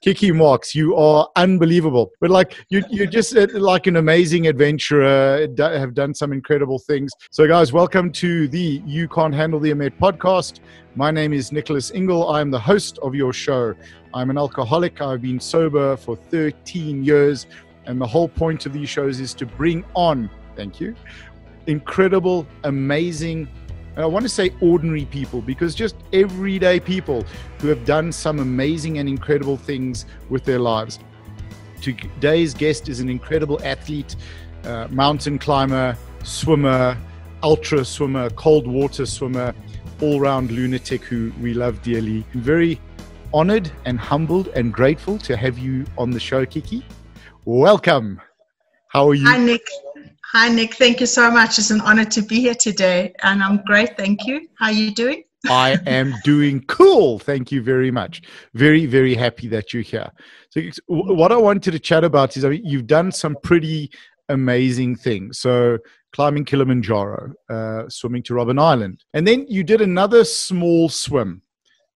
Kiki Marx, you are unbelievable. But like, you're just like an amazing adventurer, have done some incredible things. So guys, welcome to the You Can't Handle the Emet podcast. My name is Nicholas Ingel. I'm the host of your show. I'm an alcoholic. I've been sober for 13 years. And the whole point of these shows is to bring on, thank you, incredible, amazing, and I want to say ordinary people, because just everyday people who have done some amazing and incredible things with their lives. Today's guest is an incredible athlete, mountain climber, swimmer, ultra swimmer, cold water swimmer, all-round lunatic who we love dearly. I'm very honored and humbled and grateful to have you on the show, Kiki. Welcome. How are you? Hi, Nick. Hi, Nick. Thank you so much. It's an honor to be here today, and I'm great. Thank you. How are you doing? I am doing cool. Thank you very much. Very, very happy that you're here. So what I wanted to chat about is, I mean, you've done some pretty amazing things. So climbing Kilimanjaro, swimming to Robben Island, and then you did another small swim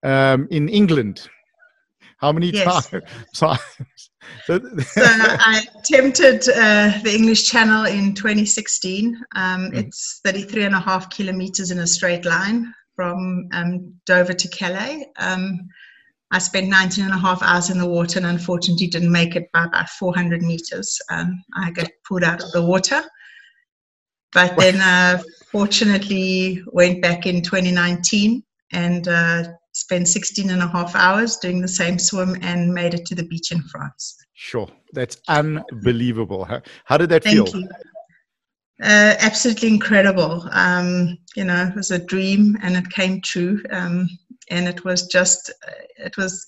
in England. How many times? So I attempted the English Channel in 2016. It's 33.5 kilometers in a straight line from Dover to Calais. I spent 19.5 hours in the water and unfortunately didn't make it by about 400 meters. I got pulled out of the water. But then fortunately went back in 2019 and spent 16.5 hours doing the same swim and made it to the beach in France. Sure. That's unbelievable. How did that feel? Thank you. Absolutely incredible. You know, it was a dream and it came true. And it was just, it was,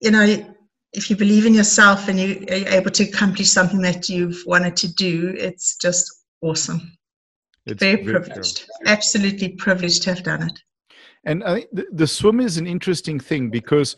you know, if you believe in yourself and you're able to accomplish something that you've wanted to do, it's just awesome. It's very privileged. Cool. Absolutely privileged to have done it. And I think the swim is an interesting thing, because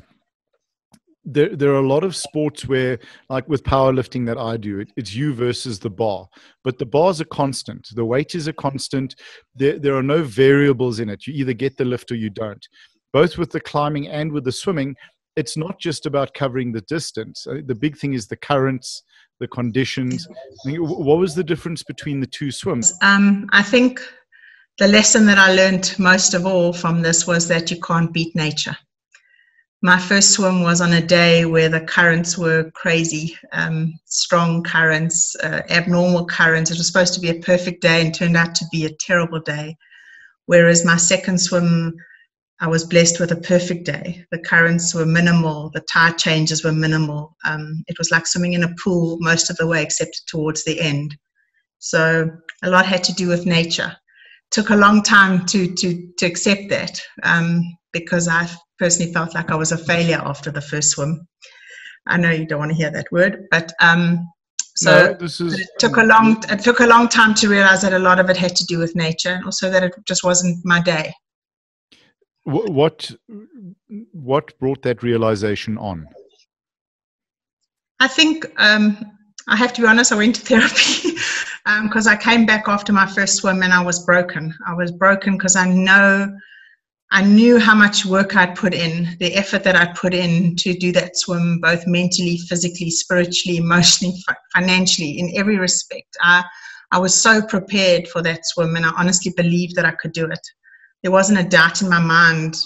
there are a lot of sports where, like with powerlifting that I do, it's you versus the bar. But the bars are constant. The weight is a constant. There are no variables in it. You either get the lift or you don't. Both with the climbing and with the swimming, it's not just about covering the distance. The big thing is the currents, the conditions. What was the difference between the two swims? I think the lesson that I learned most of all from this was that you can't beat nature. My first swim was on a day where the currents were crazy, strong currents, abnormal currents. It was supposed to be a perfect day and turned out to be a terrible day. Whereas my second swim, I was blessed with a perfect day. The currents were minimal. The tide changes were minimal. It was like swimming in a pool most of the way except towards the end. So a lot had to do with nature. Took a long time to accept that, because I personally felt like I was a failure after the first swim. I know you don't want to hear that word, but so no, it took a long time to realize that a lot of it had to do with nature, and also that it just wasn't my day. What brought that realization on? I think I have to be honest, I went to therapy. Because I came back after my first swim and I was broken. I was broken because I knew how much work I'd put in, the effort that I'd put in to do that swim, both mentally, physically, spiritually, emotionally, financially, in every respect. I was so prepared for that swim, and I honestly believed that I could do it. There wasn't a doubt in my mind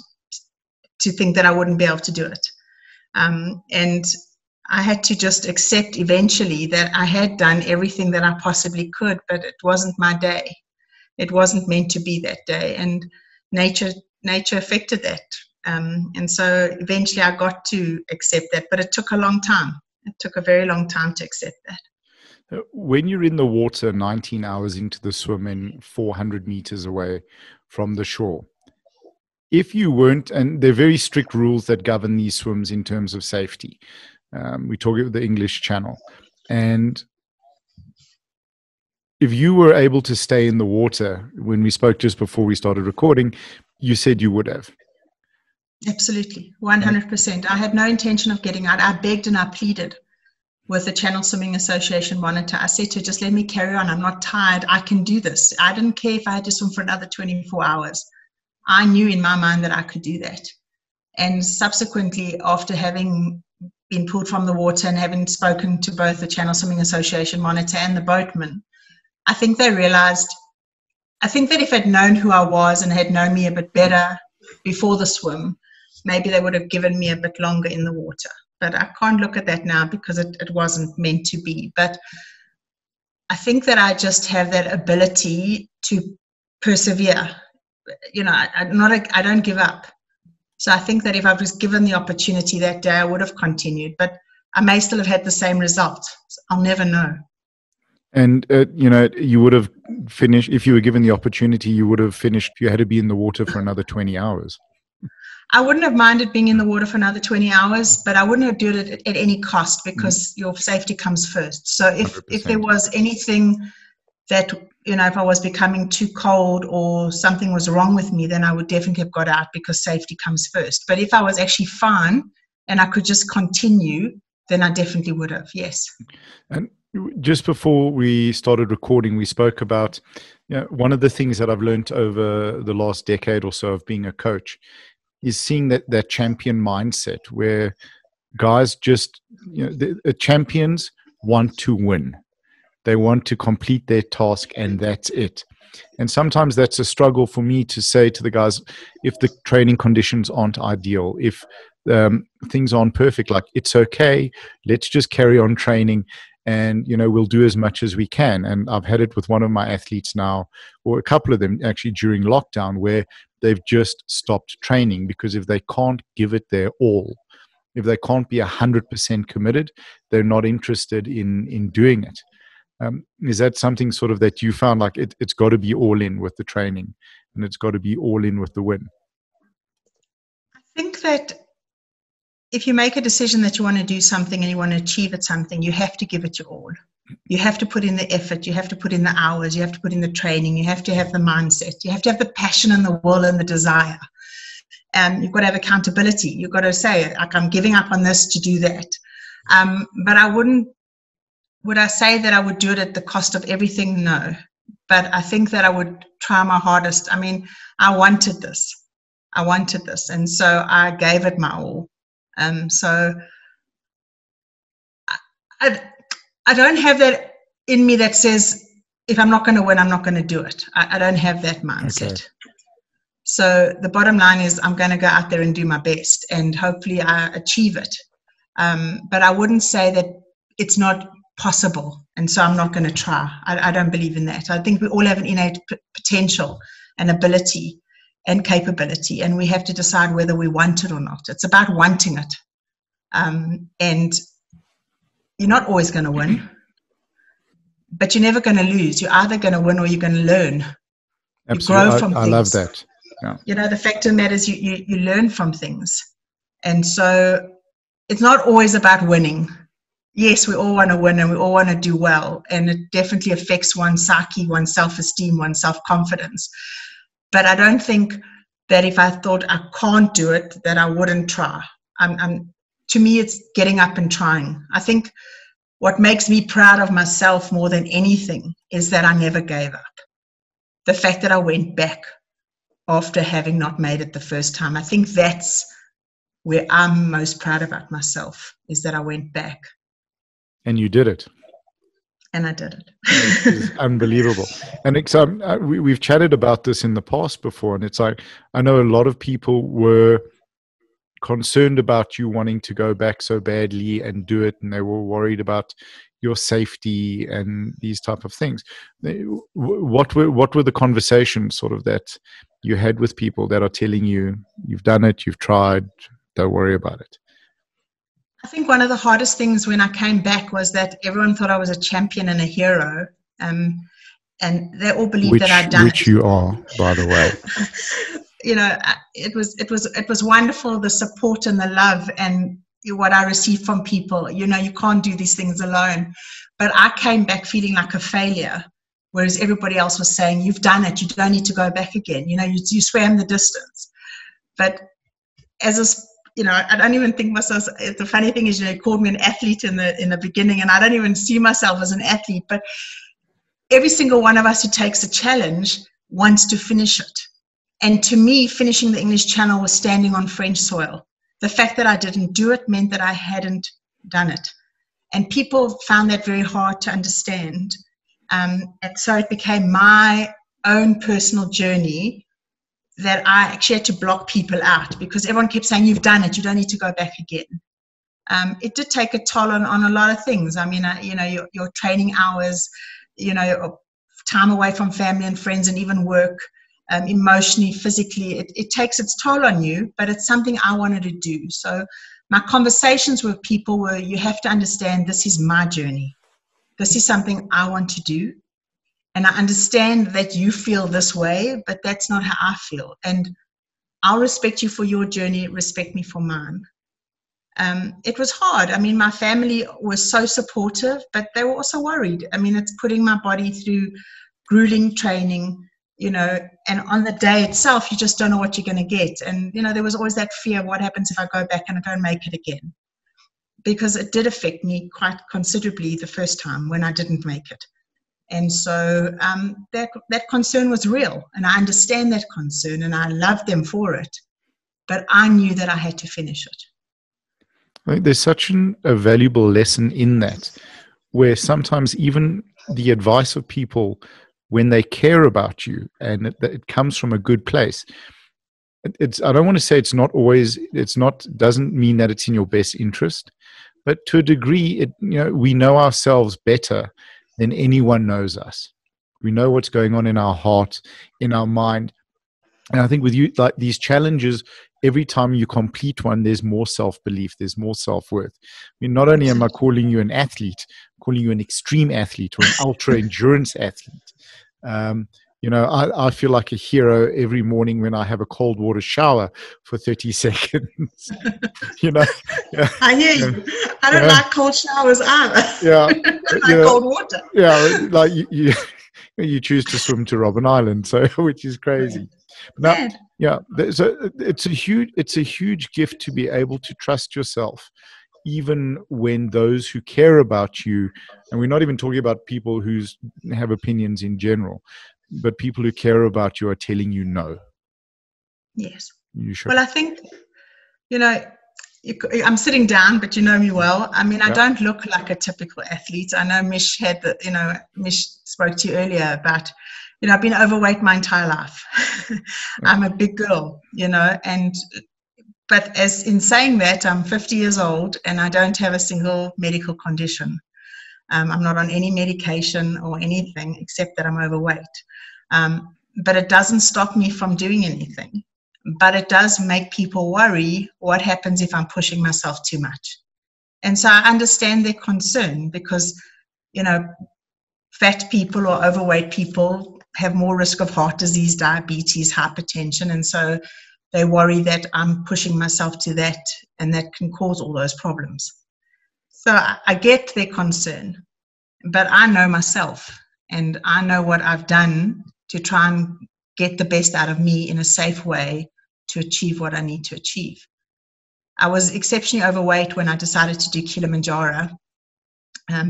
to think that I wouldn't be able to do it. And I had to just accept eventually that I had done everything that I possibly could, but it wasn't my day. It wasn't meant to be that day, and nature affected that. And so eventually I got to accept that, but it took a long time. It took a very long time to accept that. When you're in the water 19 hours into the swim and 400 meters away from the shore, if you weren't, and there are very strict rules that govern these swims in terms of safety, we talk about the English Channel, and if you were able to stay in the water, when we spoke just before we started recording, you said you would have. Absolutely, 100%. I had no intention of getting out. I begged and I pleaded with the Channel Swimming Association monitor. I said to her, just let me carry on. I'm not tired. I can do this. I didn't care if I had to swim for another 24 hours. I knew in my mind that I could do that. And subsequently, after having been pulled from the water and having spoken to both the Channel Swimming Association monitor and the boatman, I think they realized, I think that if they'd known who I was and had known me a bit better before the swim, maybe they would have given me a bit longer in the water. But I can't look at that now because it wasn't meant to be. But I think that I just have that ability to persevere. You know, I don't give up. So I think that if I was given the opportunity that day, I would have continued. But I may still have had the same result. I'll never know. And, you know, you would have finished, if you were given the opportunity, you would have finished, you had to be in the water for another 20 hours. I wouldn't have minded being in the water for another 20 hours, but I wouldn't have done it at any cost because your safety comes first. So if there was anything that, you know, if I was becoming too cold or something was wrong with me, then I would definitely have got out because safety comes first. But if I was actually fine and I could just continue, then I definitely would have, yes. And just before we started recording, we spoke about, you know, one of the things that I've learned over the last decade or so of being a coach is seeing that champion mindset where guys just, you know, the champions want to win. They want to complete their task and that's it. And sometimes that's a struggle for me to say to the guys, if the training conditions aren't ideal, if things aren't perfect, like it's okay, let's just carry on training and, you know, we'll do as much as we can. And I've had it with one of my athletes now, or a couple of them actually during lockdown, where they've just stopped training because if they can't give it their all, if they can't be 100% committed, they're not interested in doing it. Is that something sort of that you found, like it's got to be all in with the training and it's got to be all in with the win? I think that if you make a decision that you want to do something and you want to achieve at something, you have to give it your all. You have to put in the effort, you have to put in the hours, you have to put in the training, you have to have the mindset, you have to have the passion and the will and the desire. And you've got to have accountability. You've got to say, like, I'm giving up on this to do that. But I wouldn't, would I say that I would do it at the cost of everything? No. But I think that I would try my hardest. I mean, I wanted this. I wanted this. And so I gave it my all. So I don't have that in me that says, if I'm not going to win, I'm not going to do it. I don't have that mindset. Okay. So the bottom line is I'm going to go out there and do my best and hopefully I achieve it. But I wouldn't say that it's not possible and so I'm not going to try. I don't believe in that. I think we all have an innate potential and ability and capability and we have to decide whether we want it or not. It's about wanting it. And you're not always going to win, but you're never going to lose. You're either going to win or you're going to learn. Absolutely. You grow from things. I love that. Yeah. You know, the fact of the matter is you learn from things. And so it's not always about winning. Yes, we all want to win and we all want to do well. And it definitely affects one's psyche, one's self-esteem, one's self-confidence. But I don't think that if I thought I can't do it, that I wouldn't try. To me, it's getting up and trying. I think what makes me proud of myself more than anything is that I never gave up. The fact that I went back after having not made it the first time, I think that's where I'm most proud about myself, is that I went back. And you did it. And I did it. It's unbelievable. And it's, we've chatted about this in the past before, and it's like, I know a lot of people were concerned about you wanting to go back so badly and do it, and they were worried about your safety and these type of things. What were the conversations sort of that you had with people that are telling you you've done it, you've tried, don't worry about it? I think one of the hardest things when I came back was that everyone thought I was a champion and a hero, and they all believed that I'd done it. Which you are, by the way. You know, it was wonderful, the support and the love and what I received from people. You know, you can't do these things alone. But I came back feeling like a failure, whereas everybody else was saying, you've done it, you don't need to go back again. You know, you swam the distance. But you know, I don't even think myself, the funny thing is, you know, you called me an athlete in the beginning, and I don't even see myself as an athlete. But every single one of us who takes a challenge wants to finish it. And to me, finishing the English Channel was standing on French soil. The fact that I didn't do it meant that I hadn't done it. And people found that very hard to understand. And so it became my own personal journey that I actually had to block people out, because everyone kept saying, you've done it, you don't need to go back again. It did take a toll on a lot of things. I mean, your training hours, your time away from family and friends and even work, emotionally, physically, it takes its toll on you, but it's something I wanted to do. So my conversations with people were, you have to understand this is my journey. This is something I want to do. And I understand that you feel this way, but that's not how I feel. And I'll respect you for your journey, respect me for mine. It was hard. I mean, my family was so supportive, but they were also worried. I mean, it's putting my body through grueling training, and on the day itself, you just don't know what you're going to get. And, there was always that fear, what happens if I go back and I don't make it again? Because it did affect me quite considerably the first time when I didn't make it. And so that concern was real, and I understand that concern, and I love them for it, but I knew that I had to finish it. I think there's such a valuable lesson in that, where sometimes even the advice of people, when they care about you and it comes from a good place, I don't want to say it's not always, doesn't mean that it's in your best interest, but to a degree, we know ourselves better than anyone knows us. We know what's going on in our heart, in our mind. And I think with you, like these challenges, every time you complete one, there's more self-belief, there's more self-worth. I mean, not only am I calling you an athlete, I'm calling you an extreme athlete or an ultra-endurance athlete. I feel like a hero every morning when I have a cold water shower for 30 seconds. Yeah. I hear you. I don't like cold showers either. Yeah. I like cold water. Yeah, like you choose to swim to Robben Island, which is crazy. But now, yeah, so it's a huge gift to be able to trust yourself, even when those who care about you, and we're not even talking about people who have opinions in general, but people who care about you are telling you no. Yes. You should. Well, I think, I'm sitting down, but you know me well. I mean, I don't look like a typical athlete. I know Mish had the, Mish spoke to you earlier about, I've been overweight my entire life. I'm a big girl, but as in saying that, I'm 50 years old and I don't have a single medical condition. I'm not on any medication or anything except that I'm overweight. But it doesn't stop me from doing anything. But it does make people worry what happens if I'm pushing myself too much. And so I understand their concern because, fat people or overweight people have more risk of heart disease, diabetes, hypertension. And so they worry that I'm pushing myself to that and that can cause all those problems. So I get their concern, but I know myself and I know what I've done to try and get the best out of me in a safe way to achieve what I need to achieve. I was exceptionally overweight when I decided to do Kilimanjaro,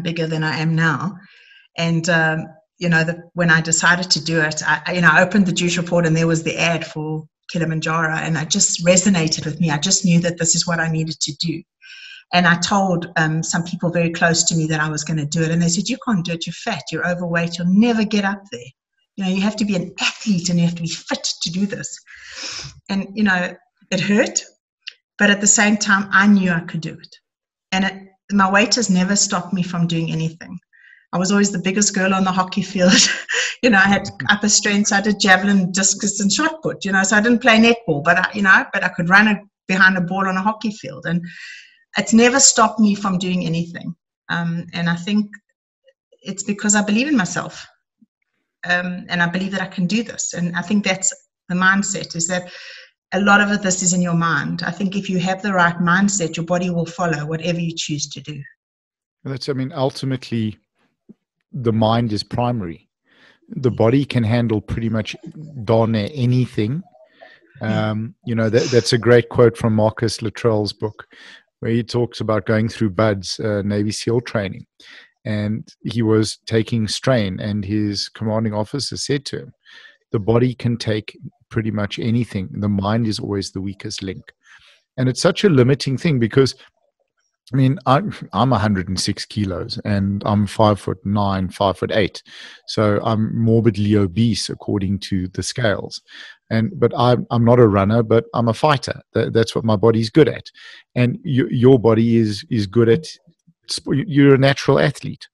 bigger than I am now. And, when I decided to do it, I opened the Jewish Report and there was the ad for Kilimanjaro and it just resonated with me. I just knew that this is what I needed to do. And I told some people very close to me that I was going to do it. And they said, you can't do it. You're fat. You're overweight. You'll never get up there. You have to be an athlete and you have to be fit to do this. And, it hurt. But at the same time, I knew I could do it. And my weight has never stopped me from doing anything. I was always the biggest girl on the hockey field. I had upper strength. So I did javelin, discus, and shot put, So I didn't play netball. But, I could run behind a ball on a hockey field. And it's never stopped me from doing anything. And I think it's because I believe in myself. And I believe that I can do this. And I think that's the mindset, is that a lot of this is in your mind. I think if you have the right mindset, your body will follow whatever you choose to do. Ultimately, the mind is primary. The body can handle pretty much darn near anything. That's a great quote from Marcus Luttrell's book, where he talks about going through Bud's Navy SEAL training. And he was taking strain, and his commanding officer said to him, the body can take pretty much anything. The mind is always the weakest link. And it's such a limiting thing because, I mean, I'm 106 kilos and I'm 5'9", 5'8". So I'm morbidly obese according to the scales. But I'm not a runner, but I'm a fighter. That's what my body's good at. And your body is good at, you're a natural athlete.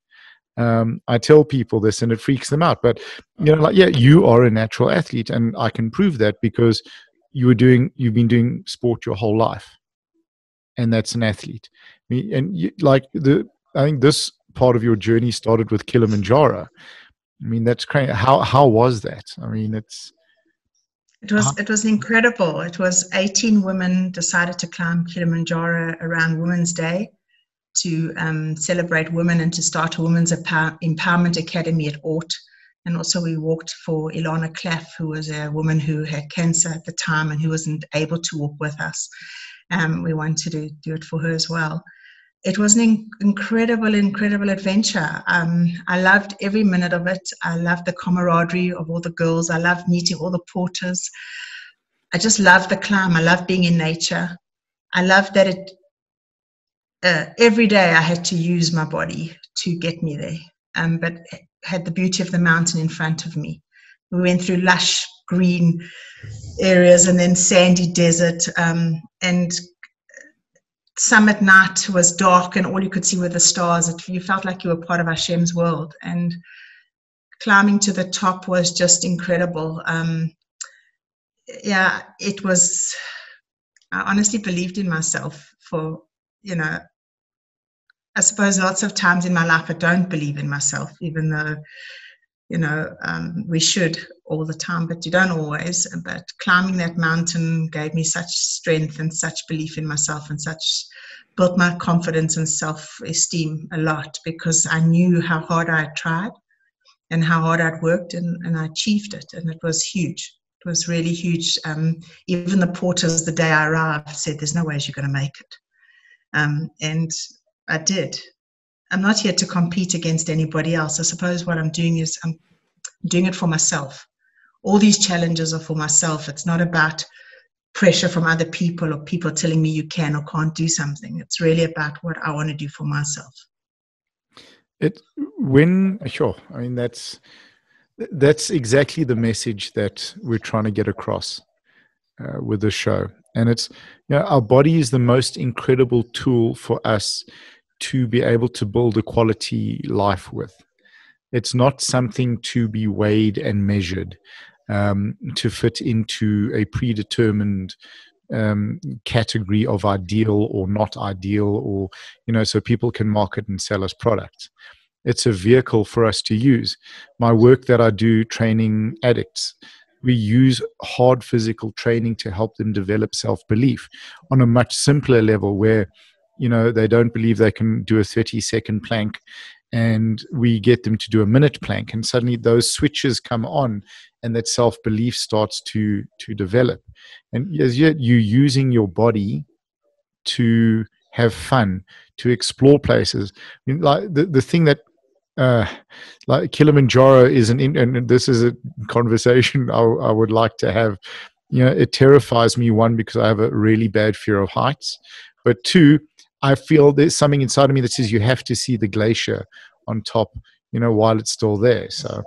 I tell people this and it freaks them out. But, you know, like, yeah, you are a natural athlete. And I can prove that because you've been doing sport your whole life. And that's an athlete. And I think this part of your journey started with Kilimanjaro. I mean, that's crazy. How was that? I mean, it was incredible. It was 18 women decided to climb Kilimanjaro around Women's Day to celebrate women and to start a Women's Empowerment Academy at ORT. And also we walked for Ilana Claff, who was a woman who had cancer at the time and who wasn't able to walk with us. We wanted to do it for her as well. It was an incredible, incredible adventure. I loved every minute of it. I loved the camaraderie of all the girls. I loved meeting all the porters. I just loved the climb. I loved being in nature. I loved that every day I had to use my body to get me there, but had the beauty of the mountain in front of me. We went through lush green areas and then sandy desert, and some at night was dark and all you could see were the stars. You felt like you were part of Hashem's world, and climbing to the top was just incredible. Yeah, it was, I honestly believed in myself for, you know, I suppose lots of times in my life I don't believe in myself, even though, you know, we should all the time, but you don't always. But climbing that mountain gave me such strength and such belief in myself and such built my confidence and self-esteem a lot, because I knew how hard I had tried and how hard I'd worked, and I achieved it, and it was huge. It was really huge. Even the porters the day I arrived said, there's no ways you're going to make it. And I did. I'm not here to compete against anybody else. I suppose what I'm doing is I'm doing it for myself. All these challenges are for myself. It's not about pressure from other people or people telling me you can or can't do something. It's really about what I want to do for myself. Sure. I mean, that's exactly the message that we're trying to get across with the show. And it's, you know, our body is the most incredible tool for us to be able to build a quality life with. It's not something to be weighed and measured to fit into a predetermined category of ideal or not ideal, or, you know, so people can market and sell us products. It's a vehicle for us to use. My work that I do training addicts, we use hard physical training to help them develop self-belief on a much simpler level where, you know, they don't believe they can do a 30-second plank, and we get them to do a minute plank, and suddenly those switches come on and that self-belief starts to develop. And as yet, you're using your body to have fun, to explore places. I mean, like the thing that like Kilimanjaro is and this is a conversation I would like to have. You know, it terrifies me, one, because I have a really bad fear of heights, but two, I feel there's something inside of me that says you have to see the glacier on top, you know, while it's still there. So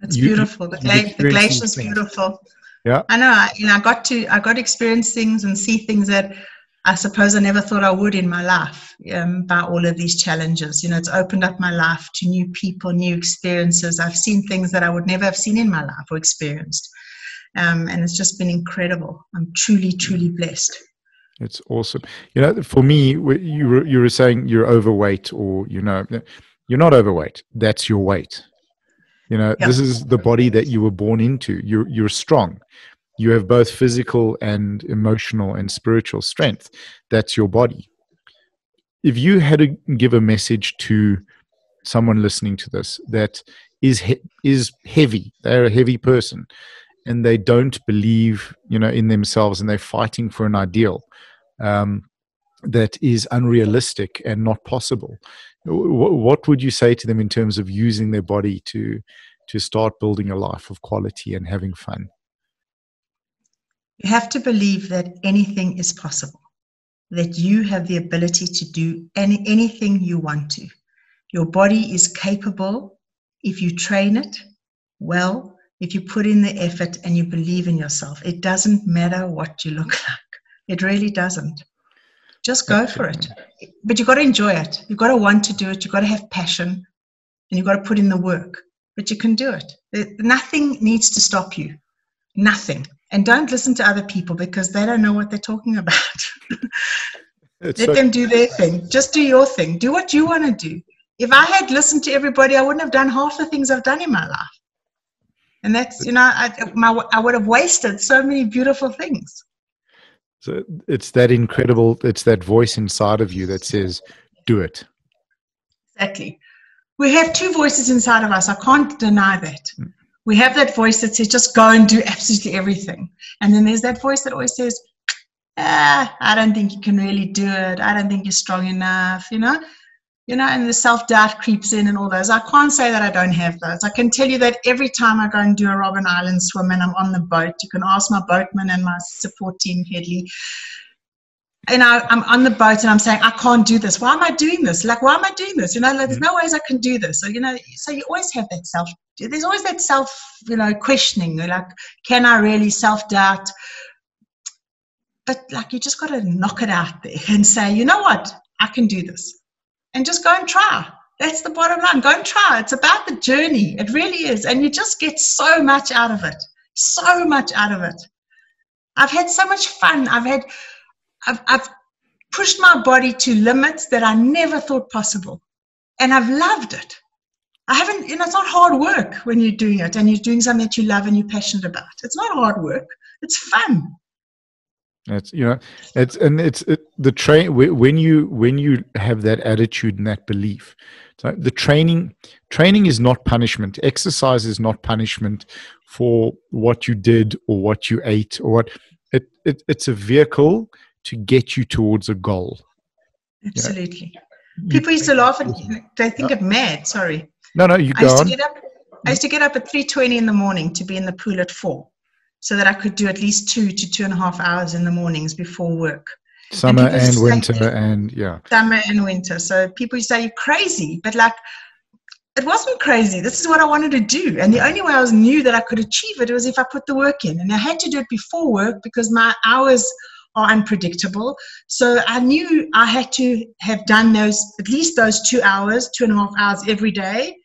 it's beautiful. The glacier's beautiful. Yeah, I know. I got to experience things and see things that I suppose I never thought I would in my life, by all of these challenges. You know, it's opened up my life to new people, new experiences. I've seen things that I would never have seen in my life or experienced. And it's just been incredible. I'm truly, truly blessed. It's awesome. You know, for me, you were saying you're overweight, or, you know, you're not overweight. That's your weight. You know, yep. This is the body that you were born into. You're strong. You have both physical and emotional and spiritual strength. That's your body. If you had to give a message to someone listening to this that is heavy, they're a heavy person, and they don't believe, you know, in themselves, and they're fighting for an ideal that is unrealistic and not possible, what would you say to them in terms of using their body to start building a life of quality and having fun? You have to believe that anything is possible. that you have the ability to do anything you want to. Your body is capable if you train it well, if you put in the effort and you believe in yourself. It doesn't matter what you look like. It really doesn't. Just go for it. But you've got to enjoy it. You've got to want to do it. You've got to have passion and you've got to put in the work. But you can do it. Nothing needs to stop you. Nothing. And don't listen to other people because they don't know what they're talking about. Let them do their thing. Just do your thing. Do what you want to do. If I had listened to everybody, I wouldn't have done half the things I've done in my life. And that's, you know, I would have wasted so many beautiful things. So it's that incredible, it's that voice inside of you that says, do it. Exactly. We have two voices inside of us. I can't deny that. We have that voice that says, just go and do absolutely everything. And then there's that voice that always says, I don't think you can really do it. I don't think you're strong enough, you know. You know, and the self-doubt creeps in and all those. I can't say that I don't have those. I can tell you that every time I go and do a Robben Island swim and I'm on the boat, you can ask my boatman and my support team, Hedley. And I'm on the boat and I'm saying, I can't do this. Why am I doing this? Like, why am I doing this? You know, like, there's no ways I can do this. So, you know, so you always have that self, there's always that self, you know, questioning. Like, can I really self-doubt? But, like, you just got to knock it out there and say, you know what? I can do this. And just go and try. That's the bottom line. Go and try. It's about the journey. It really is. And you just get so much out of it. So much out of it. I've had so much fun. I've pushed my body to limits that I never thought possible. And I've loved it. I haven't, you know, it's not hard work when you're doing it and you're doing something that you love and you're passionate about. It's not hard work. It's fun. It's, you know, it's, and it's the train when you have that attitude and that belief. So the training is not punishment. Exercise is not punishment for what you did or what you ate or what. It's a vehicle to get you towards a goal. Absolutely. You know? People used to laugh and they think I'm mad. Sorry. No, you go on. I used to get up at 3:20 in the morning to be in the pool at 4. So that I could do at least 2 to 2.5 hours in the mornings before work. Summer and winter and, yeah. Summer and winter. So people say, you're crazy. But, like, it wasn't crazy. This is what I wanted to do. And the only way I knew that I could achieve it was if I put the work in. And I had to do it before work because my hours are unpredictable. So I knew I had to have done those, at least those 2 hours, 2.5 hours every day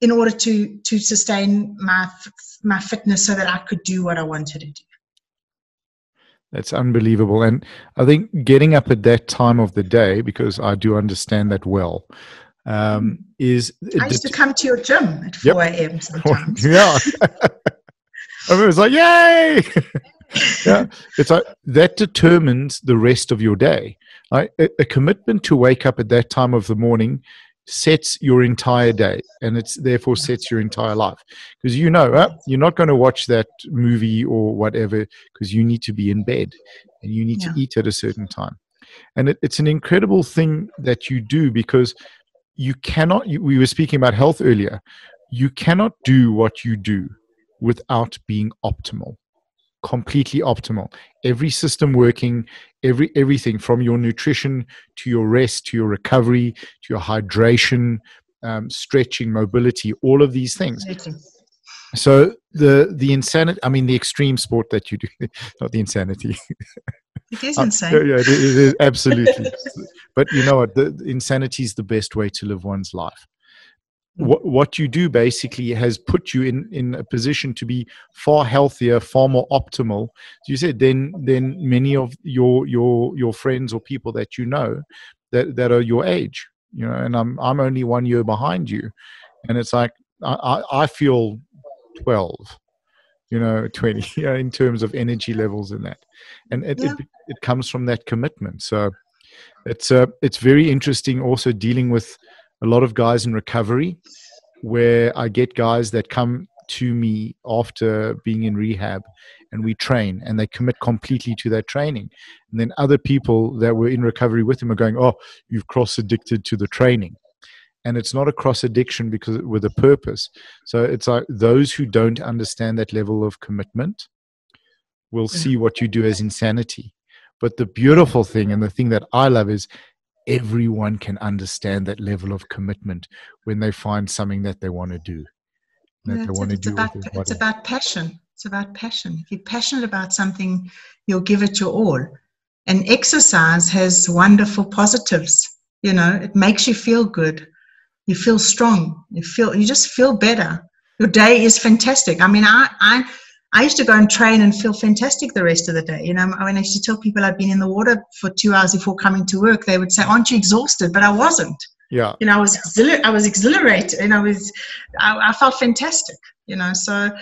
in order to sustain my fitness so that I could do what I wanted to do. That's unbelievable. And I think getting up at that time of the day, because I do understand that well, I used to come to your gym at 4 a.m. sometimes. Yeah. I mean, it was like, yay! Yeah. It's like that determines the rest of your day. Like, a commitment to wake up at that time of the morning sets your entire day, and it's therefore sets your entire life, because you know you're not going to watch that movie or whatever because you need to be in bed and you need to eat at a certain time. And it's an incredible thing that you do, because you cannot, we were speaking about health earlier, you cannot do what you do without being optimal, completely optimal, every system working, everything from your nutrition to your rest to your recovery to your hydration, stretching, mobility, all of these things. So the insanity, I mean the extreme sport that you do, not the insanity. It is insane. Yeah, it is, absolutely. But you know what, the insanity is the best way to live one's life. What you do basically has put you in a position to be far healthier, far more optimal, as you said, than many of your friends or people that you know that are your age, you know. And I'm only 1 year behind you, and it's like I feel 12, you know, 20, you know, in terms of energy levels and that, and it comes from that commitment. So it's very interesting also dealing with a lot of guys in recovery, where I get guys that come to me after being in rehab and we train and they commit completely to that training. And then other people that were in recovery with them are going, oh, you've cross-addicted to the training. And it's not a cross-addiction because with a purpose. So it's like those who don't understand that level of commitment will see what you do as insanity. But the beautiful thing and the thing that I love is everyone can understand that level of commitment when they find something that they want to do. It's about passion. It's about passion. If you're passionate about something, you'll give it your all. And exercise has wonderful positives. You know, it makes you feel good. You feel strong. You just feel better. Your day is fantastic. I mean, I used to go and train and feel fantastic the rest of the day. You know, when I used to tell people I'd been in the water for 2 hours before coming to work, they would say, "Aren't you exhausted?" But I wasn't. Yeah. You know, I was exhilarated, and I felt fantastic. You know, so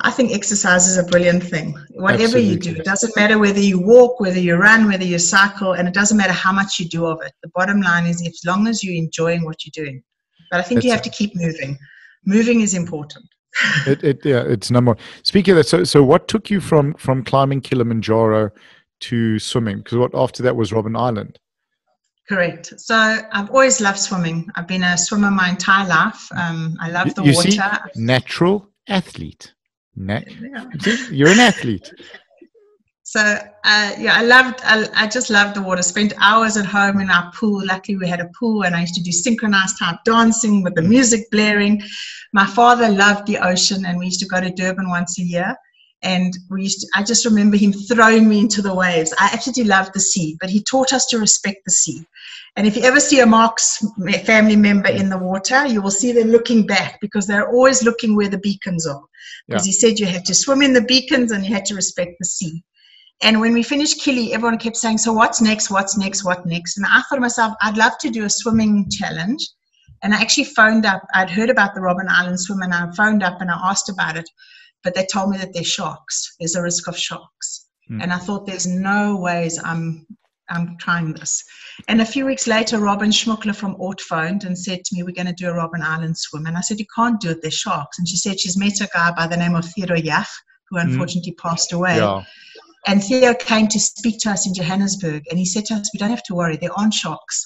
I think exercise is a brilliant thing. Whatever Absolutely. You do, it doesn't matter whether you walk, whether you run, whether you cycle, and it doesn't matter how much you do of it. The bottom line is, as long as you're enjoying what you're doing. But I think you have to keep moving. Moving is important. It's number one. Speaking of that, so what took you from climbing Kilimanjaro to swimming? Because what after that was Robben Island. Correct. So I've always loved swimming. I've been a swimmer my entire life. I love the water. See, natural athlete. You're an athlete. So yeah, I just loved the water. Spent hours at home in our pool. Luckily, we had a pool, and I used to do synchronized type dancing with the music blaring. My father loved the ocean, and we used to go to Durban once a year. And I just remember him throwing me into the waves. I absolutely loved the sea, but he taught us to respect the sea. And if you ever see a Marx family member in the water, you will see them looking back because they're always looking where the beacons are. Because he said you had to swim in the beacons and you had to respect the sea. And when we finished Kili, everyone kept saying, "So what's next, what's next, what next?" And I thought to myself, I'd love to do a swimming challenge. And I actually phoned up. I'd heard about the Robben Island swim, and I phoned up and I asked about it. But they told me that there's sharks. There's a risk of sharks. Mm. And I thought, there's no ways I'm trying this. And a few weeks later, Robin Schmuckler from ORT phoned and said to me, "We're going to do a Robben Island swim." And I said, "You can't do it. There's sharks." And she said she's met a guy by the name of Theodore Yach, who unfortunately passed away. Yeah. And Theo came to speak to us in Johannesburg. And he said to us, "We don't have to worry. There aren't sharks.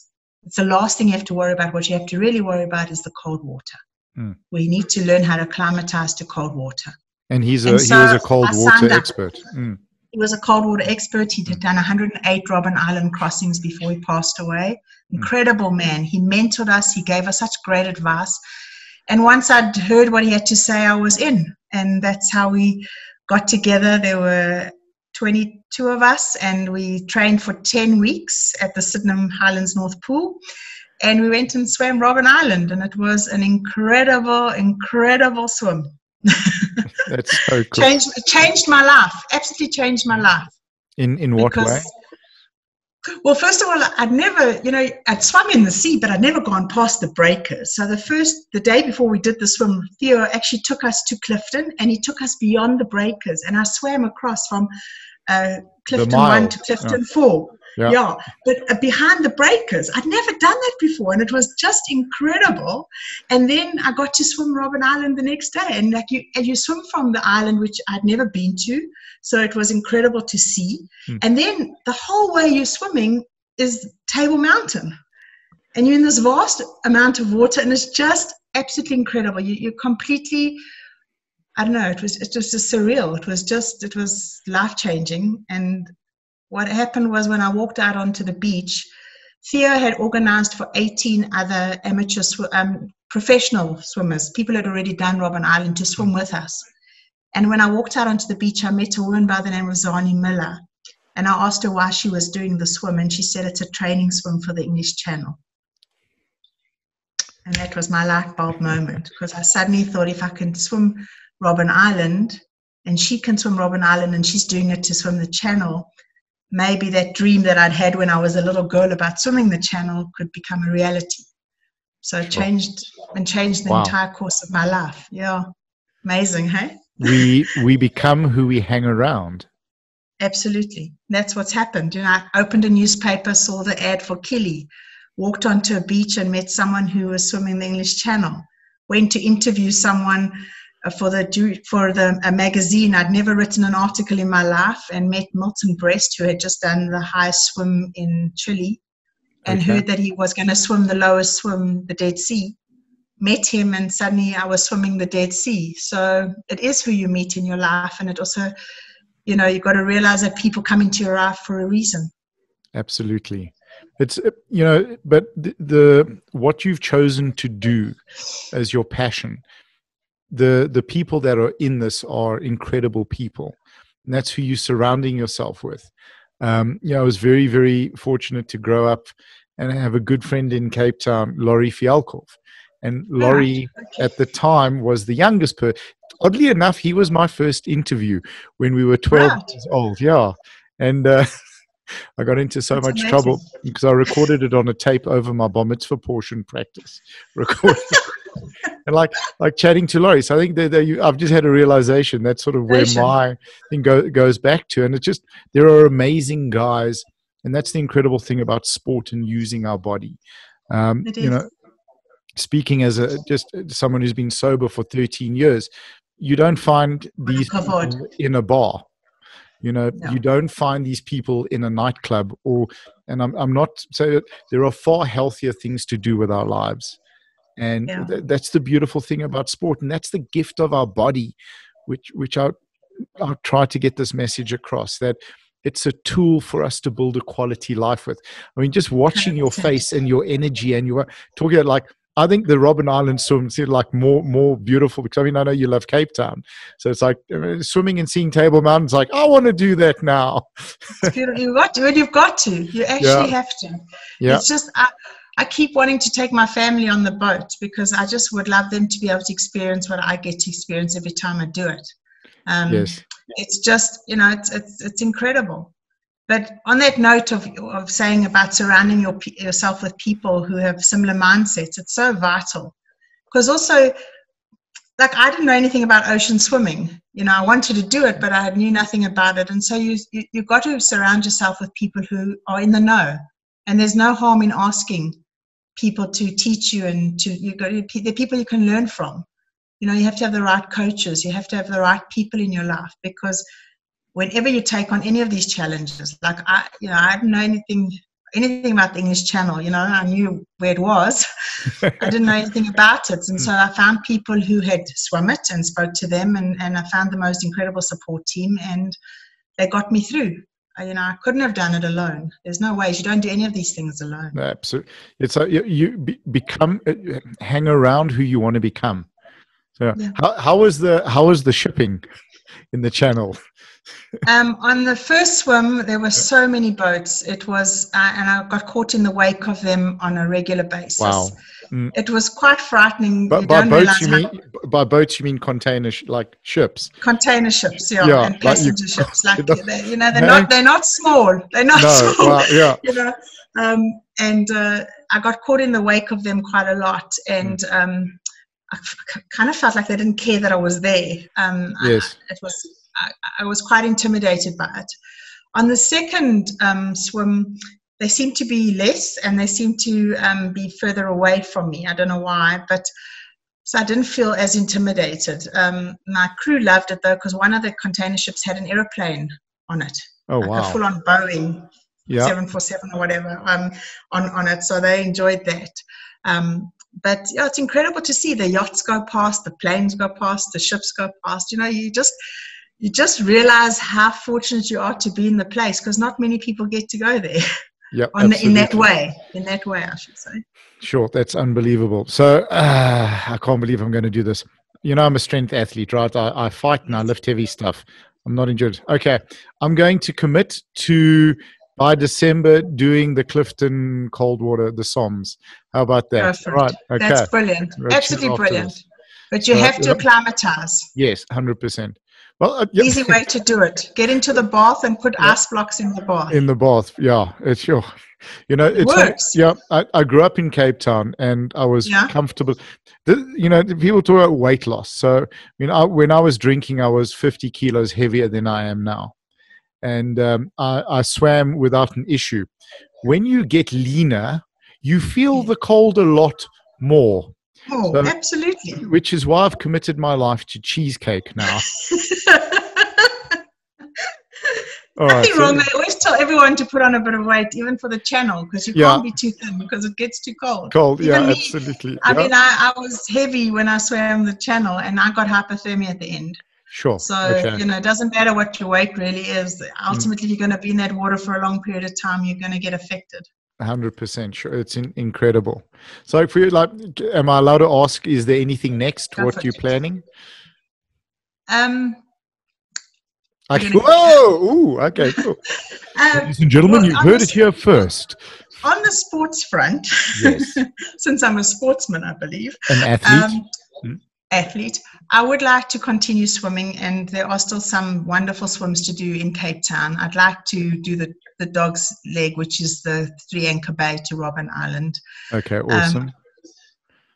It's the last thing you have to worry about. What you have to really worry about is the cold water. Mm. We need to learn how to acclimatize to cold water." And he was a cold water expert. Mm. He was a cold water expert. He had done 108 Robben Island crossings before he passed away. Incredible man. He mentored us. He gave us such great advice. And once I'd heard what he had to say, I was in. And that's how we got together. There were 22 of us, and we trained for 10 weeks at the Sydenham Highlands North pool. And we went and swam Robben Island, and it was an incredible, incredible swim. That's so cool. Changed my life. Absolutely changed my life. In what way? Well, first of all, I'd never, you know, I'd swum in the sea, but I'd never gone past the breakers. So the day before we did the swim, Theo actually took us to Clifton, and he took us beyond the breakers, and I swam across from Clifton 1 to Clifton 4. Yeah. But behind the breakers, I'd never done that before, and it was just incredible. And then I got to swim Robben Island the next day, and you swim from the island, which I'd never been to, so it was incredible to see. And then the whole way you're swimming is Table Mountain, and you're in this vast amount of water, and it's just absolutely incredible. You're completely, I don't know, it was just surreal. It was life changing. And what happened was, when I walked out onto the beach, Theo had organized for 18 other amateur professional swimmers, people had already done Robben Island, to swim with us. And when I walked out onto the beach, I met a woman by the name of Zarnie Miller, and I asked her why she was doing the swim, and she said it's a training swim for the English Channel. And that was my light bulb moment, because I suddenly thought, if I can swim Robben Island, and she can swim Robben Island, and she's doing it to swim the Channel, maybe that dream that I'd had when I was a little girl about swimming the Channel could become a reality. So it changed the entire course of my life. Yeah. Amazing, hey? We become who we hang around. Absolutely. That's what's happened. You know, I opened a newspaper, saw the ad for Kili, walked onto a beach and met someone who was swimming the English Channel, went to interview someone for a magazine. I'd never written an article in my life, and met Milton Brest, who had just done the highest swim in Chile, and heard that he was going to swim the lowest swim, the Dead Sea. Met him, and suddenly I was swimming the Dead Sea. So it is who you meet in your life, and it also you know, you've got to realize that people come into your life for a reason. Absolutely. It's, you know, but the what you've chosen to do as your passion, the people that are in this are incredible people. And that's who you're surrounding yourself with. You know, I was very, very fortunate to grow up and have a good friend in Cape Town, Laurie Fialkov. And Laurie, at the time, was the youngest person. Oddly enough, he was my first interview when we were 12 years old. Yeah. And I got into so much trouble because I recorded it on a tape over my bar mitzvah portion practice. And like chatting to Laurie. So I think that I've just had a realization. That's sort of where my thing goes back to. And it's just, there are amazing guys. And that's the incredible thing about sport and using our body. You know, speaking as just someone who's been sober for 13 years, you don't find these people in a bar. You know, you don't find these people in a nightclub or, and I'm not saying that there are far healthier things to do with our lives. And that's the beautiful thing about sport. And that's the gift of our body, which I'll try to get this message across, that it's a tool for us to build a quality life with. I mean, just watching your face and your energy and your talking about, like, I think the Robben Island swim seemed like more beautiful because, I mean, I know you love Cape Town. So it's like swimming and seeing Table Mountain is like, I want to do that now. It's beautiful. You've got to. You actually have to. Yeah. It's just, I keep wanting to take my family on the boat because I just would love them to be able to experience what I get to experience every time I do it. Yes. It's just, you know, it's incredible. But on that note of saying about surrounding yourself with people who have similar mindsets, it's so vital. Because also, like, I didn't know anything about ocean swimming. You know, I wanted to do it, but I knew nothing about it. And so you've got to surround yourself with people who are in the know. And there's no harm in asking people to teach you and they're people you can learn from. You know, you have to have the right coaches. You have to have the right people in your life because whenever you take on any of these challenges, like I didn't know anything about the English Channel, you know, I knew where it was. I didn't know anything about it. And so I found people who had swum it and spoke to them and I found the most incredible support team and they got me through. You know, I couldn't have done it alone. There's no way. You don't do any of these things alone. No, absolutely. It's like hang around who you want to become. So how was the shipping in the Channel? On the first swim, there were so many boats. It was, and I got caught in the wake of them on a regular basis. Wow. Mm. It was quite frightening. But by boats you mean like ships? Container ships, and passenger ships. Like, you know, they're not small. They're not small. Wow, yeah. You know, and I got caught in the wake of them quite a lot, and I kind of felt like they didn't care that I was there. I was quite intimidated by it. On the second swim, they seemed to be less and they seemed to be further away from me. I don't know why, but so I didn't feel as intimidated. My crew loved it though, because one of the container ships had an aeroplane on it. Oh, like a full-on Boeing 747 or whatever on it. So they enjoyed that. But yeah, it's incredible to see the yachts go past, the planes go past, the ships go past. You know, you just realize how fortunate you are to be in the place because not many people get to go there. Yeah, in that way, I should say. Sure, that's unbelievable. So I can't believe I'm going to do this. You know, I'm a strength athlete, right? I fight and I lift heavy stuff. I'm not injured. Okay, I'm going to commit to by December doing the Clifton cold water, the SOMS. How about that? Perfect. Right. Okay. That's brilliant. Absolutely brilliant. This. But you have to acclimatize. Yes, 100%. Well, easy way to do it. Get into the bath and put ice blocks in the bath. In the bath, it's sure. You know, it works. I grew up in Cape Town and I was comfortable. You know, people talk about weight loss. So, you know, when I was drinking, I was 50 kilos heavier than I am now, and I swam without an issue. When you get leaner, you feel the cold a lot more. Oh, so, absolutely. Which is why I've committed my life to cheesecake now. Nothing wrong. I always tell everyone to put on a bit of weight, even for the Channel, because you can't be too thin because it gets too cold. Cold, even me, absolutely. I mean, I was heavy when I swam the Channel, and I got hypothermia at the end. Sure. So, okay. You know, it doesn't matter what your weight really is. Ultimately, you're going to be in that water for a long period of time. You're going to get affected. 100% sure. It's incredible. So for you, like, am I allowed to ask, is there anything next? Go what you're planning? Whoa! Ooh, okay, cool. Ladies and gentlemen, well, you've heard it here first. On the sports front, yes. Since I'm a sportsman, I believe. An athlete. I would like to continue swimming, and there are still some wonderful swims to do in Cape Town. I'd like to do the dog's leg, which is the 3 anchor bay to Robben Island. Okay, awesome.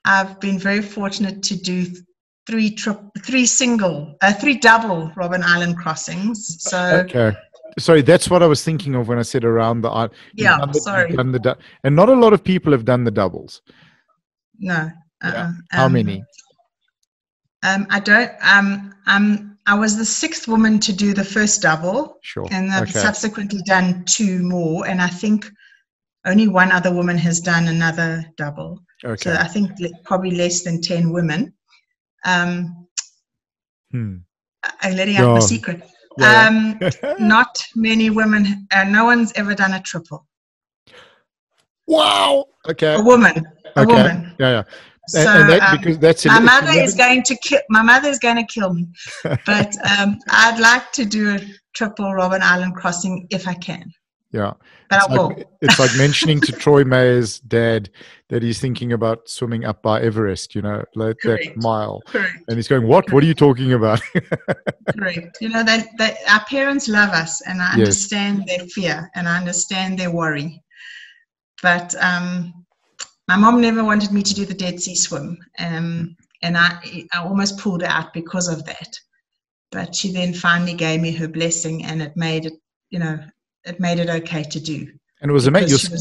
I've been very fortunate to do three double Robben Island crossings. So okay. Sorry, that's what I was thinking of when I said around the island. Yeah, sorry. And not a lot of people have done the doubles. No. Yeah. How many? I don't. I was the 6th woman to do the first double, sure, and I've subsequently done 2 more, and I think only 1 other woman has done another double. Okay. So I think probably less than 10 women. I'm letting out my secret. Yeah. Not many women. No one's ever done a triple. Wow. Okay. A woman. A woman. Yeah. So and that, because that's my mother is going to kill. My mother is going to kill me. But I'd like to do a triple Robben Island crossing if I can. Yeah. But I will. It's like mentioning to Troy Mayer's dad that he's thinking about swimming up by Everest, you know, like that mile. Correct. And he's going, what? Correct. What are you talking about? Correct. You know, that our parents love us, and I understand their fear, and I understand their worry. But my mom never wanted me to do the Dead Sea swim. And I almost pulled out because of that. But she then finally gave me her blessing, and it made it, you know, it made it okay to do. And it was amazing.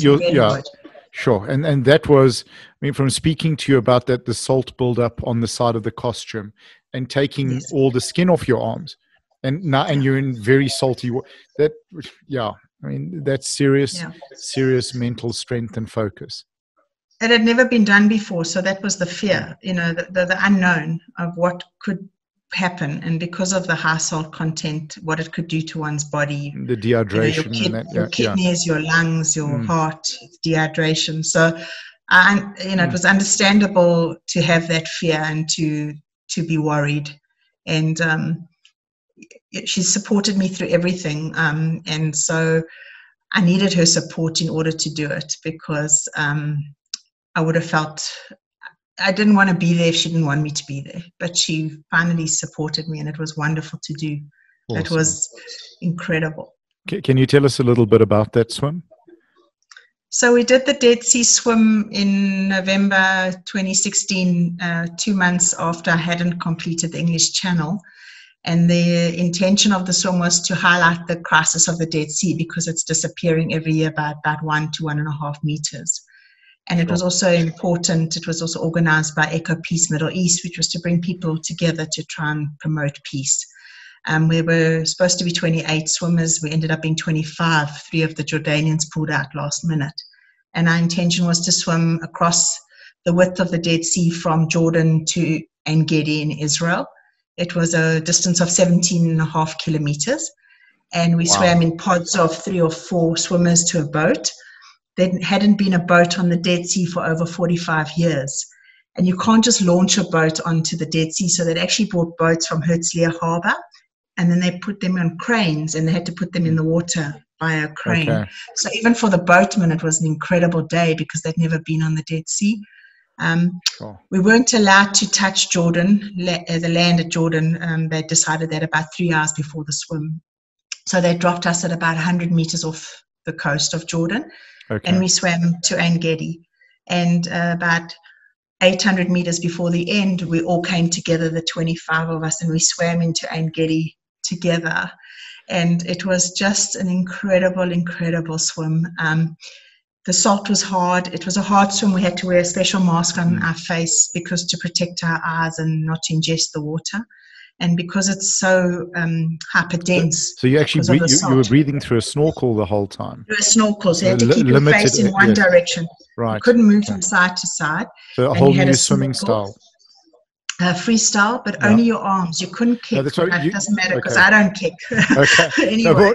Sure. And that was, I mean, from speaking to you about that, the salt buildup on the side of the costume and taking all the skin off your arms. And now, and you're in very salty water. That, I mean, that's serious, serious mental strength and focus. It had never been done before, so that was the fear, you know, the unknown of what could happen, and because of the high salt content, what it could do to one's body, the dehydration, you know, your kidneys, your lungs, your heart, dehydration. So, you know, it was understandable to have that fear and to be worried. And she supported me through everything, and so I needed her support in order to do it, because I would have felt I didn't want to be there if she didn't want me to be there. But she finally supported me, and it was wonderful to do. Awesome. It was incredible. Can you tell us a little bit about that swim? So we did the Dead Sea swim in November 2016, 2 months after I hadn't completed the English Channel. And the intention of the swim was to highlight the crisis of the Dead Sea, because it's disappearing every year by about 1 to 1.5 meters. And it was also important, it was also organized by Echo Peace Middle East, which was to bring people together to try and promote peace. We were supposed to be 28 swimmers. We ended up being 25. 3 of the Jordanians pulled out last minute. And our intention was to swim across the width of the Dead Sea from Jordan to Ein Gedi in Israel. It was a distance of 17.5 kilometers. And we swam in pods of 3 or 4 swimmers to a boat. There hadn't been a boat on the Dead Sea for over 45 years. And you can't just launch a boat onto the Dead Sea. So they'd actually bought boats from Herzliya Harbour, and then they put them on cranes, and they had to put them in the water by a crane. Okay. So even for the boatmen, it was an incredible day, because they'd never been on the Dead Sea. We weren't allowed to touch Jordan, the land at Jordan. They decided that about 3 hours before the swim. So they dropped us at about 100 meters off the coast of Jordan. Okay. And we swam to Ein Gedi, and about 800 meters before the end, we all came together, the 25 of us, and we swam into Ein Gedi together. And it was just an incredible, incredible swim. The salt was hard. It was a hard swim. We had to wear a special mask on our face, because to protect our eyes and not to ingest the water. And because it's so hyperdense. So you actually you were breathing through a snorkel the whole time. Through a snorkel, so you had to keep your face in one direction. Right. You couldn't move from side to side. So a whole new swimming style. freestyle, but only your arms. You couldn't kick. That doesn't matter because I don't kick. Anyway.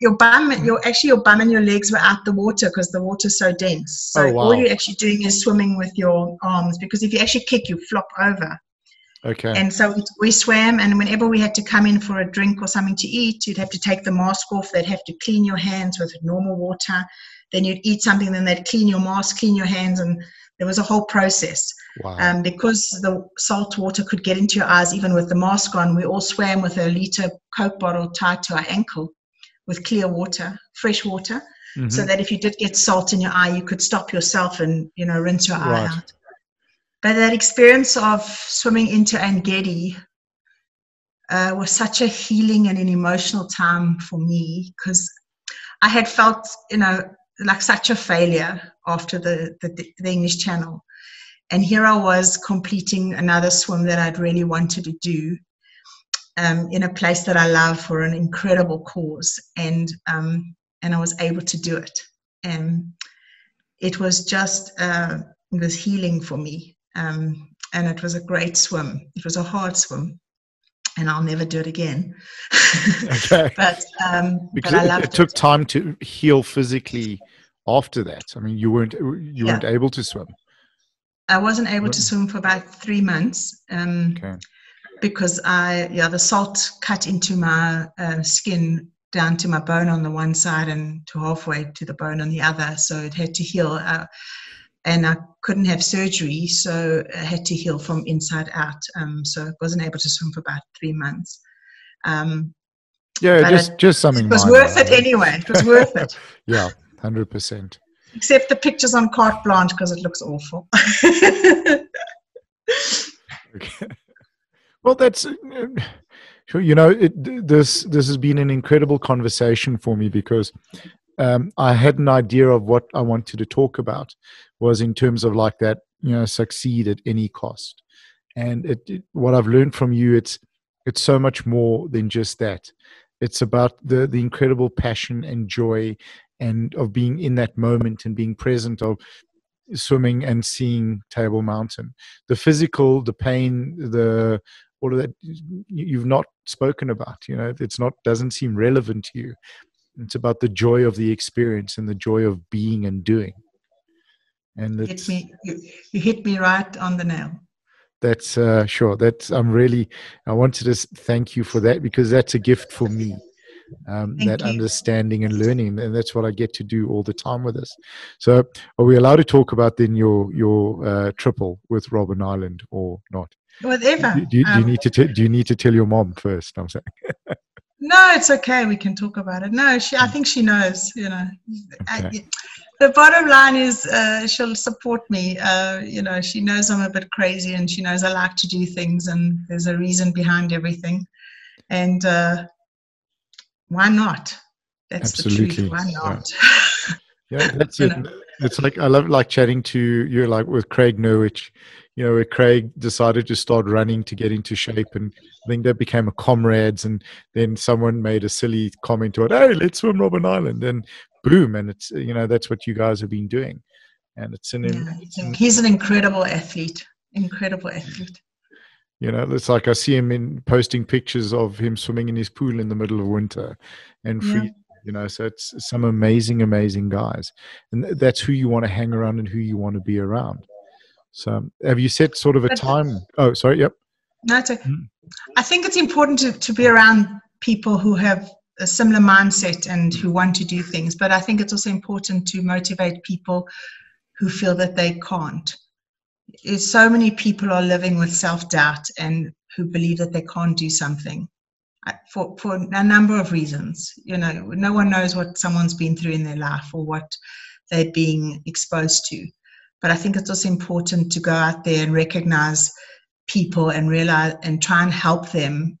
Your bum and your legs were out the water because the water's so dense. So all you're actually doing is swimming with your arms, because if you actually kick, you flop over. Okay. And so we swam, and whenever we had to come in for a drink or something to eat, you'd have to take the mask off. They'd have to clean your hands with normal water. Then you'd eat something, then they'd clean your mask, clean your hands, and there was a whole process. Wow. Because the salt water could get into your eyes even with the mask on, we all swam with a litre Coke bottle tied to our ankle with clear water, fresh water, so that if you did get salt in your eye, you could stop yourself and, you know, rinse your eye out. But that experience of swimming into Ein Gedi was such a healing and an emotional time for me, because I had felt, you know, like such a failure after the English Channel. And here I was completing another swim that I'd really wanted to do in a place that I love for an incredible cause. And I was able to do it. And it was just it was healing for me. And it was a great swim. It was a hard swim, and I'll never do it again. Okay. Because but I loved it. It took time to heal physically after that. I mean, you weren't able to swim. I wasn't able to swim for about 3 months because the salt cut into my skin down to my bone on the one side and to halfway to the bone on the other. So it had to heal. And I couldn't have surgery, so I had to heal from inside out. So I wasn't able to swim for about 3 months. Just something. It was worth it anyway. It was worth it. 100%. Except the pictures on Carte Blanche, because it looks awful. Okay. Well, that's you know, this has been an incredible conversation for me, because I had an idea of what I wanted to talk about was in terms of like that, you know, succeed at any cost. And what I've learned from you, it's so much more than just that. It's about the incredible passion and joy and of being in that moment and being present of swimming and seeing Table Mountain. The physical, the pain, all of that you've not spoken about, you know, doesn't seem relevant to you. It's about the joy of the experience and the joy of being and doing. And you hit me right on the nail. That's sure. I wanted to thank you for that, because that's a gift for me. Understanding and learning, and that's what I get to do all the time with us. So, are we allowed to talk about then your triple with Robben Island or not? Whatever. Do you need to tell your mom first? I'm saying. No, it's okay. We can talk about it. No, I think she knows. You know. Okay. The bottom line is she'll support me. You know, she knows I'm a bit crazy, and she knows I like to do things, and there's a reason behind everything. And why not? That's absolutely the truth. Why not? Yeah, that's it. Know? It's like I love like chatting to you, like with Craig Norwich, you know, where Craig decided to start running to get into shape, and I think that became a Comrades, and then someone made a silly comment about, "Hey, let's swim Robben Island," and boom, and it's, you know, that's what you guys have been doing, and he's an incredible athlete. You know, it's like I see him in posting pictures of him swimming in his pool in the middle of winter and freezing, you know, so it's some amazing guys, and that's who you want to hang around and who you want to be around. So have you set sort of a time? Oh, sorry. Yep. No, it's okay. I think it's important to be around people who have a similar mindset and who want to do things, but I think it's also important to motivate people who feel that they can't. So many people are living with self-doubt and who believe that they can't do something for a number of reasons. You know, no one knows what someone's been through in their life or what they're being exposed to, but I think it's also important to go out there and recognize people and realize and try and help them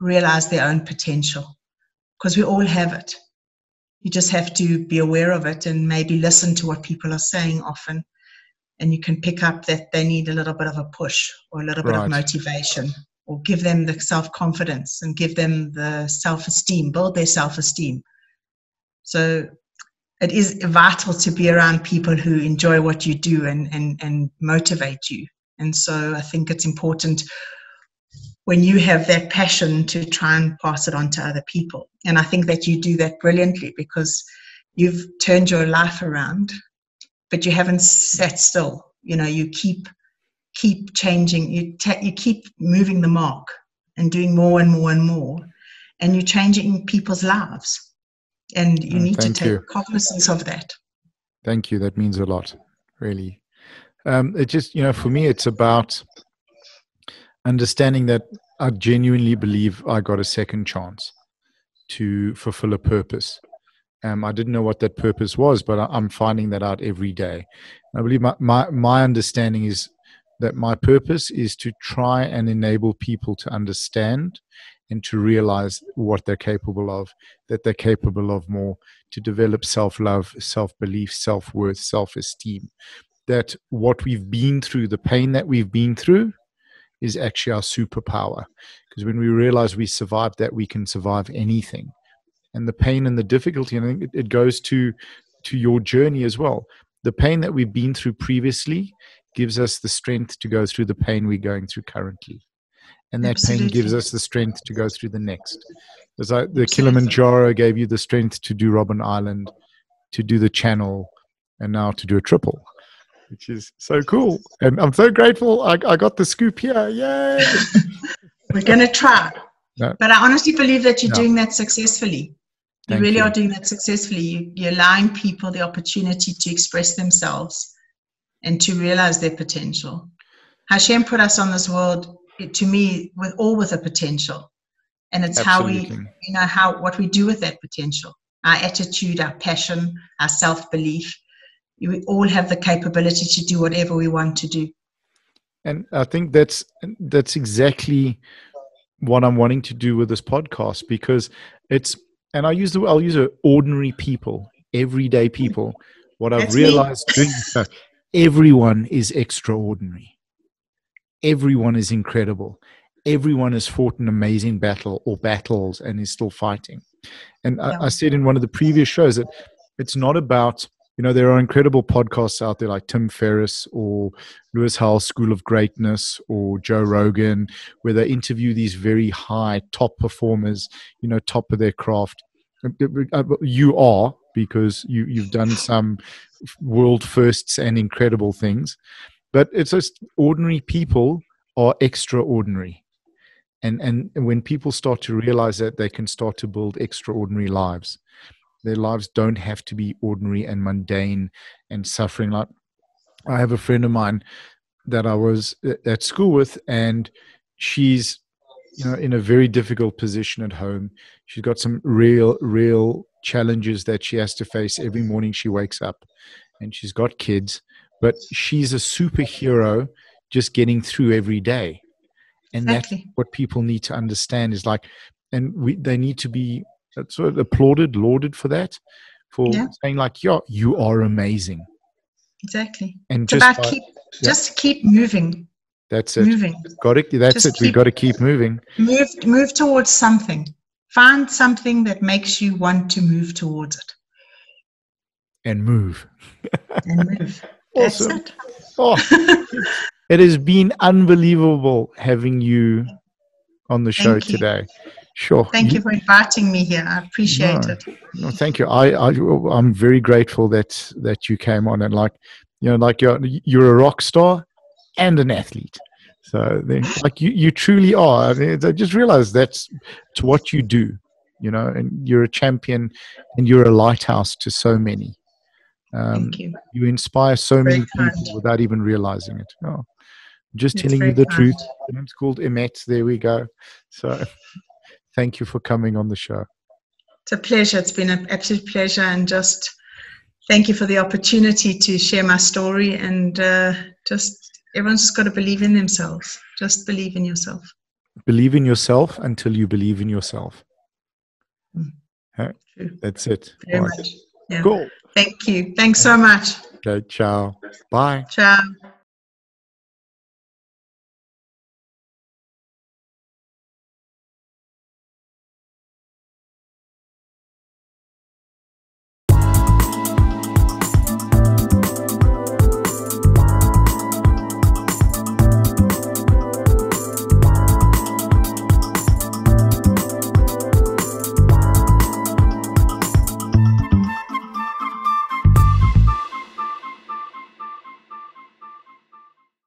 realize their own potential. Because we all have it. You just have to be aware of it and maybe listen to what people are saying often. And you can pick up that they need a little bit of a push or a little bit of motivation, or give them the self-confidence and give them the self-esteem, build their self-esteem. So it is vital to be around people who enjoy what you do and motivate you And so I think it's important when you have that passion to try and pass it on to other people. And I think that you do that brilliantly, because you've turned your life around, but you haven't sat still. You know, you keep changing, you keep moving the mark and doing more and more and more, and you're changing people's lives. And you need to take cognizance of that. Thank you. That means a lot, really. It just, you know, for me, it's about understanding that I genuinely believe I got a second chance to fulfill a purpose. I didn't know what that purpose was, but I'm finding that out every day. I believe my understanding is that my purpose is to try and enable people to understand and to realize what they're capable of, that they're capable of more, to develop self-love, self-belief, self-worth, self-esteem, that what we've been through, the pain that we've been through, is actually our superpower. Because when we realize we survived that, we can survive anything. And the pain and the difficulty, and I think it goes to your journey as well. The pain that we've been through previously gives us the strength to go through the pain we're going through currently. And that pain gives us the strength to go through the next. It's like the Kilimanjaro gave you the strength to do Robben Island, to do the Channel, and now to do a triple, which is so cool. And I'm so grateful I got the scoop here. Yay! We're going to try. No. But I honestly believe that you're doing that successfully. You really are doing that successfully. You're allowing people the opportunity to express themselves and to realize their potential. Hashem put us on this world, to me, with a potential. And it's how we, you know, what we do with that potential. Our attitude, our passion, our self-belief. We all have the capability to do whatever we want to do. And I think that's exactly what I'm wanting to do with this podcast, because it's, and I'll use the ordinary people, everyday people. What I've realized doing this stuff, everyone is extraordinary. Everyone is incredible. Everyone has fought an amazing battle or battles and is still fighting. And I said in one of the previous shows that it's not about, you know, there are incredible podcasts out there like Tim Ferriss or Lewis Howell's School of Greatness or Joe Rogan, where they interview these very high top performers, you know, top of their craft. You are, because you've done some world firsts and incredible things. But it's just ordinary people are extraordinary. And when people start to realize that, they can start to build extraordinary lives. Their lives don't have to be ordinary and mundane and suffering. Like, I have a friend of mine that I was at school with, and she's, you know, in a very difficult position at home. She's got some real challenges that she has to face every morning she wakes up, and she's got kids, but she's a superhero just getting through every day. And that's what people need to understand is like, and they need to be sort of applauded, lauded for that, for saying like, yeah, you are amazing. Exactly. And it's just about just keep moving. That's it. Moving. Got it. That's just it. We've got to keep moving. Move towards something. Find something that makes you want to move towards it. And move. And move. Awesome. That's it. Oh, it has been unbelievable having you on the show today. Sure. Thank you for inviting me here. I appreciate it. No, thank you. I'm very grateful that you came on, and like, you know, like you're a rock star and an athlete. So like you truly are. I mean, I just realized it's what you do, you know, and you're a champion and you're a lighthouse to so many. Thank you. You inspire so many people without even realizing it. Oh, just telling you the truth. It's called Emet. There we go. So. Thank you for coming on the show. It's a pleasure. It's been an absolute pleasure. And just thank you for the opportunity to share my story. And just everyone's just got to believe in themselves. Just believe in yourself. Believe in yourself until you believe in yourself. Huh? That's it. Very much. Yeah. Cool. Thank you. Thanks so much. Okay. Ciao. Bye. Ciao.